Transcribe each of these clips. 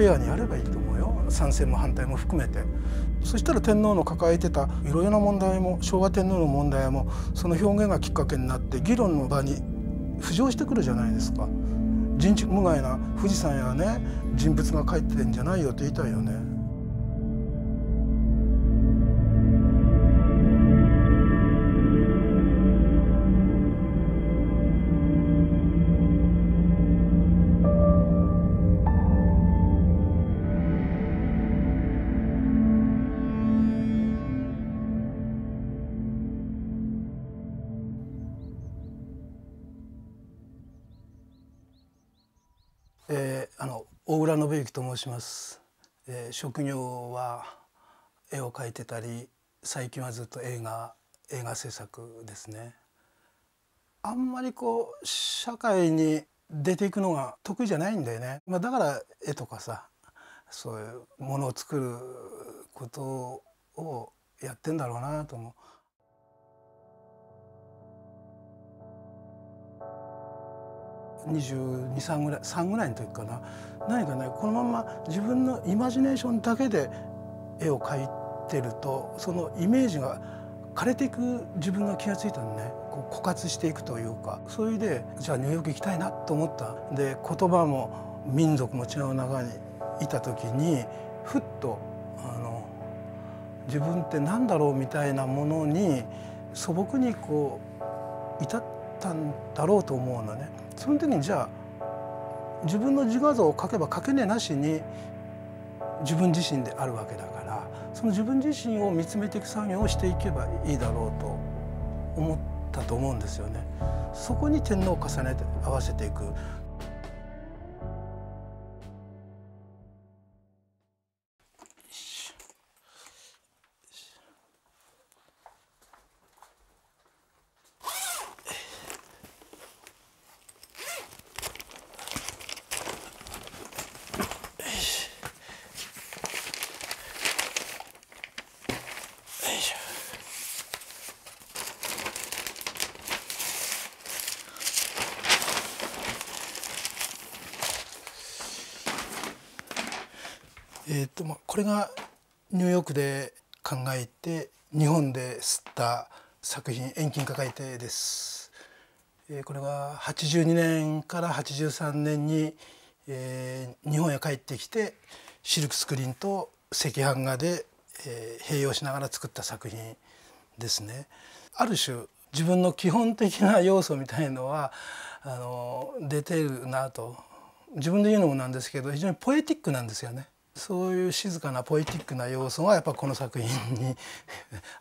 フェアにやればいいと思うよ、賛成も反対も含めて。そしたら天皇の抱えてたいろいろな問題も、昭和天皇の問題もその表現がきっかけになって議論の場に浮上してくるじゃないですか。人畜無害な富士山やね、人物が描いてんじゃないよって言いたいよね。大浦信之と申します。職業は絵を描いてたり、最近はずっと映画制作ですね。あんまりこう社会に出ていくのが得意じゃないんだよね。まあ、だから絵とかさ、そういうものを作ることをやってんだろうなと思う。22、3ぐらい、3ぐらいの時かな、何かね、このまま自分のイマジネーションだけで絵を描いてると、そのイメージが枯れていく自分が気が付いたのね。こう枯渇していくというか、それでじゃあニューヨーク行きたいなと思ったで、言葉も民族も違う中にいた時にふっと自分って何だろうみたいなものに素朴にこう至ったんだろうと思うのね。その時にじゃあ自分の自画像を描けば描けねえなしに自分自身であるわけだから、その自分自身を見つめていく作業をしていけばいいだろうと思ったと思うんですよね。そこに天皇を重ねて合わせていく。これがニューヨークで考えて日本で刷った作品「遠近抱えて」です。これが82年から83年に、日本へ帰ってきてシルクスクリーンと赤版画で、併用しながら作った作品ですね。ある種自分の基本的な要素みたいのは出てるなと自分で言うのもなんですけど、非常にポエティックなんですよね。そういう静かなポエティックな要素がやっぱこの作品に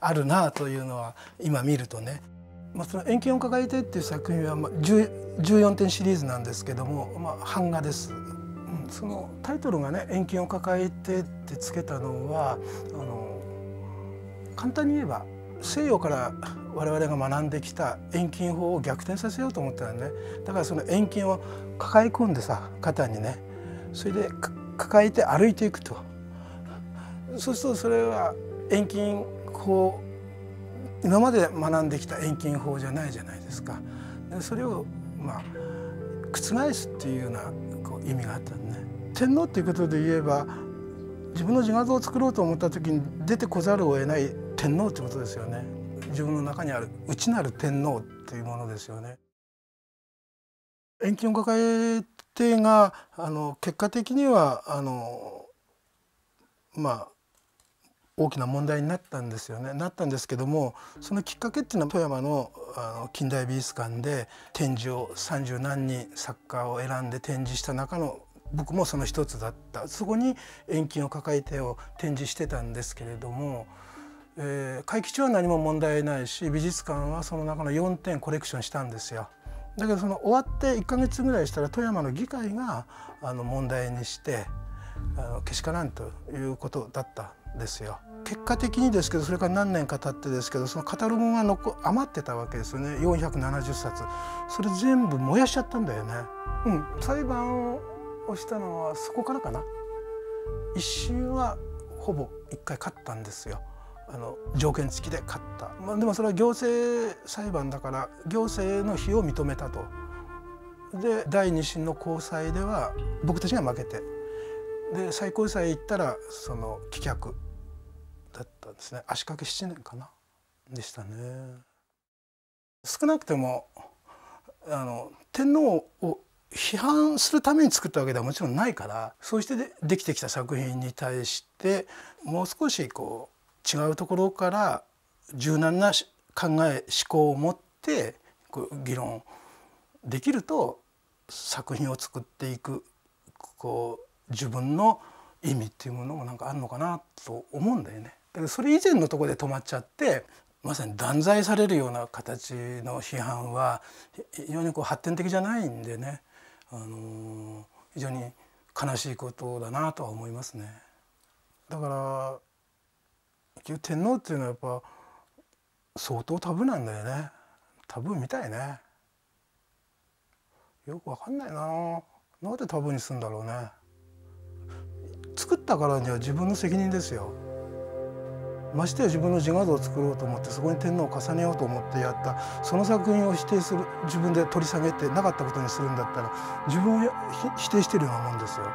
あるなというのは今見るとね。まあ、その「遠近を抱えて」っていう作品は14点シリーズなんですけども、まあ、版画です。そのタイトルがね「遠近を抱えて」ってつけたのは簡単に言えば西洋から我々が学んできた遠近法を逆転させようと思ったらね、だからその遠近を抱え込んでさ、肩にね、それで抱えて歩いていくと。そうするとそれは遠近法、今まで学んできた遠近法じゃないじゃないですか。でそれをまあ覆すっていうようなこう意味があったんね。天皇っていうことで言えば自分の自画像を作ろうと思った時に出てこざるを得ない天皇ってことですよね。自分の中にある内なる天皇っていうものですよね。遠近を抱えてが結果的にはまあ大きな問題になったんですよね。なったんですけども、そのきっかけっていうのは富山の近代美術館で展示を30何人作家を選んで展示した中の僕もその一つだった。そこに遠近を抱えてを展示してたんですけれども、会期中は何も問題ないし、美術館はその中の4点コレクションしたんですよ。だけどその終わって1ヶ月ぐらいしたら富山の議会が問題にしてけしからんということだったんですよ。結果的にですけど、それから何年か経ってですけど、そのカタログが余ってたわけですよね。470冊、それ全部燃やしちゃったんだよね。裁判をしたのはそこからかな。一審はほぼ1回勝ったんですよ。条件付きで勝った。まあ、でもそれは行政裁判だから行政の非を認めたと。で第2審の高裁では僕たちが負けて、で最高裁行ったらその棄却だったんですね。足掛け7年かなでしたね。少なくても天皇を批判するために作ったわけではもちろんないから、そうしてできてきた作品に対してもう少しこう違うところから柔軟な考え思考を持ってこう議論できると、作品を作っていくこう自分の意味っていうものもなんかあるのかなと思うんだよね。だからそれ以前のところで止まっちゃって、まさに断罪されるような形の批判は非常にこう発展的じゃないんでね、非常に悲しいことだなとは思いますね。だから天皇っていうのはやっぱ相当タブーなんだよね。タブーみたいね。よくわかんないな。なんでタブーにするんだろうね。作ったからには自分の責任ですよ。ましてや自分の自画像を作ろうと思って、そこに天皇を重ねようと思ってやった、その作品を否定する、自分で取り下げてなかったことにするんだったら、自分を否定してるようなもんですよ。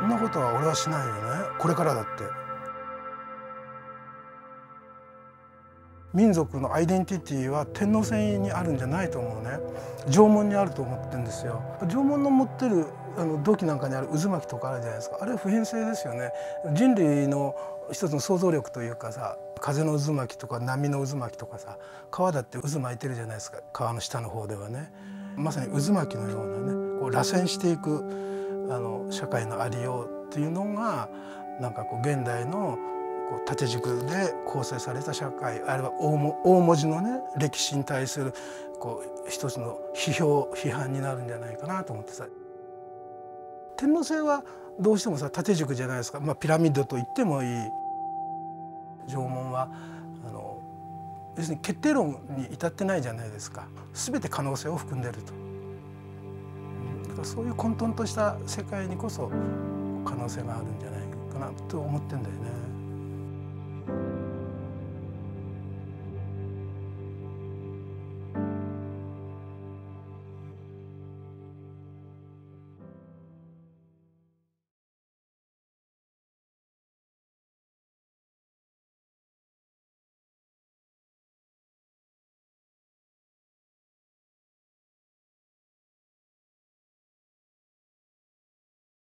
そんなことは俺はしないよね。これからだって民族のアイデンティティは天皇制にあるんじゃないと思うね。縄文にあると思ってるんですよ。縄文の持ってる土器なんかにある渦巻きとかあるじゃないですか。あれは普遍性ですよね。人類の一つの想像力というかさ、風の渦巻きとか波の渦巻きとかさ、川だって渦巻いてるじゃないですか。川の下の方ではね、まさに渦巻きのようなね、こう螺旋していく社会のありようっていうのが、なんかこう現代の縦軸で構成された社会、あるいは大文字のね歴史に対するこう一つの批判になるんじゃないかなと思ってさ。天皇制はどうしてもさ縦軸じゃないですか。まあ、ピラミッドと言ってもいい。縄文は要するに決定論に至ってないじゃないですか。全て可能性を含んでると。だからそういう混沌とした世界にこそ可能性があるんじゃないかなと思ってんだよね。